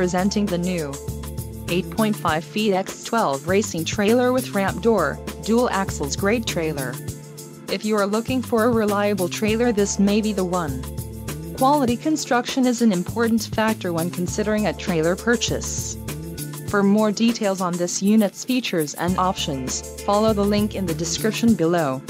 presenting the new 8.5 feet X12 racing trailer with ramp door, dual axles grade trailer. If you are looking for a reliable trailer, this may be the one. Quality construction is an important factor when considering a trailer purchase. For more details on this unit's features and options, follow the link in the description below.